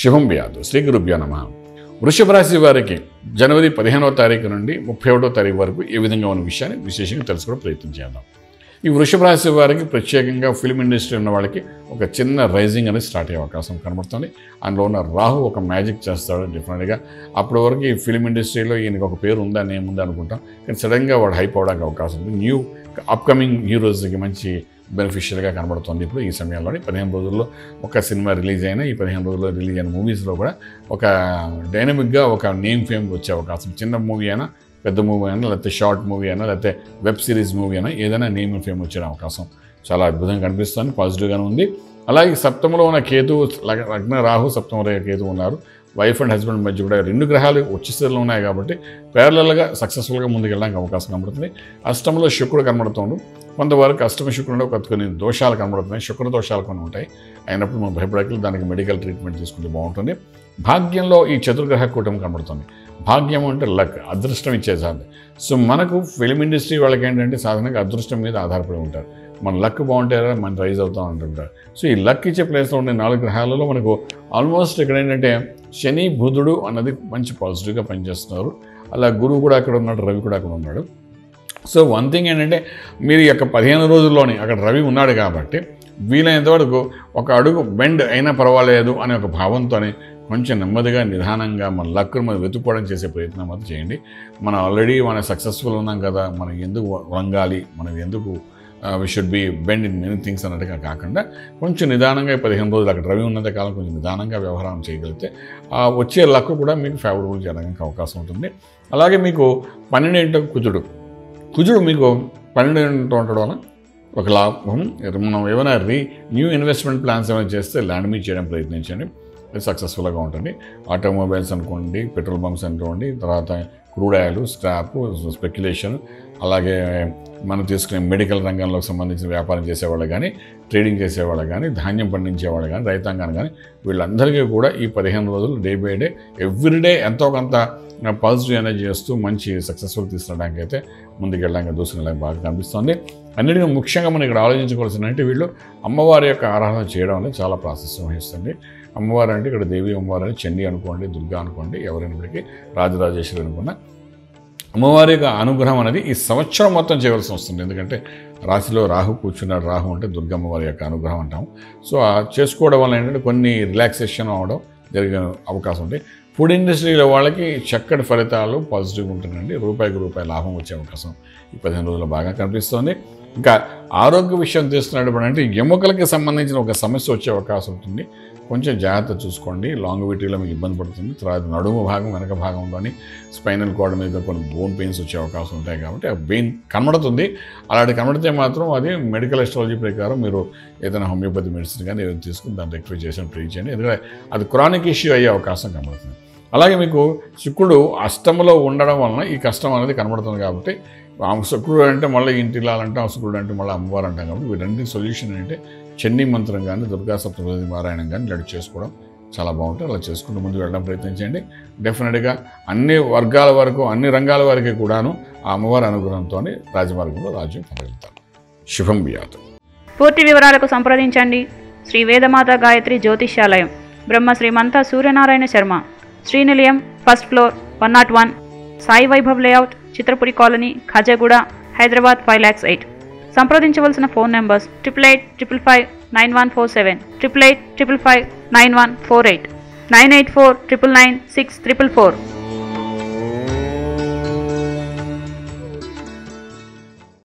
శుభం వ్యాధు శ్రీ గురుభ్యో నమః. వృషభ రాశి వారికి జనవరి 15వ తారీఖు నుండి 31వ తారీఖు వరకు ఏ విధంగా ఉన్న విషయాన్ని విశేషంగా తెలుసుకోవడం ప్రయత్నం చేద్దాం. ఈ వృషభ రాశి వారికి ప్రత్యేకంగా ఫిల్మ్ ఇండస్ట్రీ ఉన్న వాళ్ళకి ఒక చిన్న రైజింగ్ అనేది స్టార్ట్ అయ్యే అవకాశం కనబడుతుంది. అందులో ఉన్న రాహు ఒక మ్యాజిక్ చేస్తాడు డెఫినెట్గా. అప్పటి వరకు ఈ ఫిల్మ్ ఇండస్ట్రీలో ఈయనకు ఒక పేరు ఉందా నేముందా అనుకుంటాం, కానీ సడన్గా వాడు హైప్ అవడానికి అవకాశం ఉంది. న్యూ అప్కమింగ్ హీరోస్కి మంచి బెనిఫిషియల్గా కనబడుతుంది. ఇప్పుడు ఈ సమయంలోని 15 రోజుల్లో ఒక సినిమా రిలీజ్ అయినా, ఈ 15 రోజుల్లో రిలీజ్ అయిన మూవీస్లో కూడా ఒక డైనమిక్గా ఒక నేమ్ ఫేమ్ వచ్చే అవకాశం. చిన్న మూవీ అయినా, పెద్ద మూవీ అయినా, లేకపోతే షార్ట్ మూవీ అయినా, లేకపోతే వెబ్ సిరీస్ మూవీ అయినా, ఏదైనా నేమ్ ఫేమ్ వచ్చే అవకాశం చాలా అద్భుతంగా కనిపిస్తుంది. పాజిటివ్గానే ఉంది. అలాగే సప్తమలో ఉన్న కేతు, లగ్న రాహు సప్తమలో కేతు ఉన్నారు. వైఫ్ అండ్ హస్బెండ్ మధ్య కూడా రెండు గ్రహాలు వచ్చేసేలో ఉన్నాయి కాబట్టి ప్యారలల్గా సక్సెస్ఫుల్గా ముందుకు వెళ్ళడానికి అవకాశం కనబడుతుంది. అష్టంలో శుక్రుడు కనబడుతుంది. కొంతవరకు అష్టమ శుక్రుడు కొన్ని దోషాలు కనబడుతున్నాయి, శుక్ర దోషాలు కొన్ని ఉంటాయి. అయినప్పుడు మనం భయపడకలు, దానికి మెడికల్ ట్రీట్మెంట్ తీసుకుంటే బాగుంటుంది. భాగ్యంలో ఈ చతుర్గ్రహ కూటమి కనబడుతుంది. భాగ్యం అంటే లక్, అదృష్టం ఇచ్చేసారి. సో మనకు ఫిల్మ్ ఇండస్ట్రీ వాళ్ళకి ఏంటంటే సాధారణంగా అదృష్టం మీద ఆధారపడి ఉంటారు. మన లక్ బాగుంటారా మనం రైజ్ అవుతాం అంటుంటారు. సో ఈ లక్ ఇచ్చే ప్లేస్లో ఉండే 4 గ్రహాలలో మనకు ఆల్మోస్ట్ ఇక్కడ ఏంటంటే శని బుధుడు అన్నది మంచి పాజిటివ్గా పనిచేస్తున్నారు. అలా గురువు కూడా అక్కడ ఉన్నాడు, రవి కూడా అక్కడ ఉన్నాడు. సో వన్ థింగ్ ఏంటంటే మీరు ఈ యొక్క 15 రోజుల్లోనే అక్కడ రవి ఉన్నాడు కాబట్టి వీలైనంతవరకు ఒక అడుగు బెండ్ అయినా పర్వాలేదు అనే ఒక భావంతోనే కొంచెం నెమ్మదిగా నిదానంగా మన లక్కును మనం వెతుక్కోవడం చేసే ప్రయత్నం అది చేయండి. మనం ఆల్రెడీ మనం సక్సెస్ఫుల్ ఉన్నాం కదా, మనం ఎందుకు వంగాలి, మనం ఎందుకు we should be bend in many things అన్నట్టుగా కాకుండా కొంచెం నిదానంగా 15 రోజులు అక్కడ రవి ఉన్నంత కాలం కొంచెం నిదానంగా వ్యవహారం చేయగలిగితే ఆ వచ్చే లక్ కూడా మీకు ఫేవరబుల్ చేయడానికి అవకాశం ఉంటుంది. అలాగే మీకు 12వ కుజుడు మీకు 12వ ఉండడం వల్ల ఒక లాభం. మనం ఏమైనా న్యూ ఇన్వెస్ట్మెంట్ ప్లాన్స్ ఏమైనా చేస్తే ల్యాండ్ మీద చేయడం ప్రయత్నించండి, సక్సెస్ఫుల్గా ఉంటుంది. ఆటోమొబైల్స్ అనుకోండి, పెట్రోల్ బంక్స్ అనుకోండి, తర్వాత క్రూడ్ ఆయిల్, స్క్రాప్, స్పెక్యులేషన్, అలాగే మనం తీసుకునే మెడికల్ రంగంలోకి సంబంధించిన వ్యాపారం చేసేవాళ్ళు కానీ, ట్రేడింగ్ చేసేవాళ్ళు కానీ, ధాన్యం పండించేవాళ్ళు కానీ, రైతాంగాన్ని కానీ, వీళ్ళందరికీ కూడా ఈ 15 రోజులు డే బై డే ఎవ్రీడే ఎంతో కొంత పాజిటివ్ ఎనర్జీ చేస్తూ మంచి సక్సెస్ఫుల్ తీసుకురావడానికి అయితే ముందుకెళ్ళడానికి దూసుకెళ్ళడానికి బాగా కనిపిస్తుంది. అన్నిటికీ ముఖ్యంగా మనం ఇక్కడ ఆలోచించుకోవాల్సిందంటే వీళ్ళు అమ్మవారి యొక్క ఆరాధన చేయడం అనేది చాలా ప్రాశస్త్యం వహిస్తుంది. అమ్మవారు అంటే ఇక్కడ దేవి అమ్మవారు అని చండీ అనుకోండి, దుర్గా అనుకోండి, ఎవరైనప్పటికీ రాజరాజేశ్వరి అనుకున్న అమ్మవారి యొక్క అనుగ్రహం అనేది ఈ సంవత్సరం మొత్తం చేయవలసి వస్తుంది. ఎందుకంటే రాశిలో రాహు కూర్చున్నాడు. రాహు అంటే దుర్గా అమ్మవారి యొక్క అనుగ్రహం అంటాం. సో చేసుకోవడం వల్ల ఏంటంటే కొన్ని రిలాక్సేషన్ అవడం జరిగే అవకాశం ఉంది. ఫుడ్ ఇండస్ట్రీలో వాళ్ళకి చక్కటి ఫలితాలు పాజిటివ్గా ఉంటుందండి. రూపాయికి లాభం వచ్చే అవకాశం ఈ 15 రోజుల్లో బాగా కనిపిస్తుంది. ఇంకా ఆరోగ్య విషయం తీసుకున్నప్పుడు అంటే ఎముకలకి సంబంధించిన ఒక సమస్య వచ్చే అవకాశం ఉంటుంది. కొంచెం జాగ్రత్త చూసుకోండి. లాంగ్విటీలో మీకు ఇబ్బంది పడుతుంది. తర్వాత నడుము భాగం, వెనక భాగంలోని స్పైనల్ కార్డ్ మీద కొన్ని బోన్ పెయిన్స్ వచ్చే అవకాశం ఉంటాయి కాబట్టి ఆ పెయిన్ కనబడుతుంది. అలాంటి కనబడితే మాత్రం అది మెడికల్ ఎస్ట్రాలజీ ప్రకారం మీరు ఏదైనా హోమియోపతి మెడిసిన్ కానీ ఏదైనా తీసుకుని దాన్ని రెక్టిఫై చేసి ట్రీట్ చేయండి. ఎందుకంటే అది క్రానిక్ ఇష్యూ అయ్యే అవకాశం కనబడుతుంది. అలాగే మీకు శుక్రుడు అష్టంలో ఉండడం వలన ఈ కష్టం అనేది కనబడుతుంది కాబట్టి శుక్రుడు అంటే మళ్ళీ ఇంటిలాలంటాం, శుక్రుడు అంటే మళ్ళీ అమ్మవారు అంటాం కాబట్టి వీటన్నిటి సొల్యూషన్ ఏంటంటే చండీ మంత్రం కానీ, దుర్గా సప్తపది పారాయణం కానీ ఇలాంటి చేసుకోవడం చాలా బాగుంటుంది. అలా చేసుకుంటూ ముందుకు వెళ్ళడం ప్రయత్నించండి. డెఫినెట్గా అన్ని వర్గాల వరకు, అన్ని రంగాల వరకు కూడాను ఆ అమ్మవారి అనుగ్రహంతో రాజమార్గంలో రాజ్యం పొందగలుగుతారు. శుభం వ్యాధు. పూర్తి వివరాలకు సంప్రదించండి శ్రీ వేదమాత గాయత్రి జ్యోతిషాలయం, బ్రహ్మ శ్రీ మంతా సూర్యనారాయణ శర్మ, శ్రీ నిలయం, 1st floor, 101, Sai Vaibhav layout, Chitrapuri colony, Khajaguda, Hyderabad 5,08,000. సంప్రదించవలసిన ఫోన్ నెంబర్స్ 888559 147, 88559148, 98499644.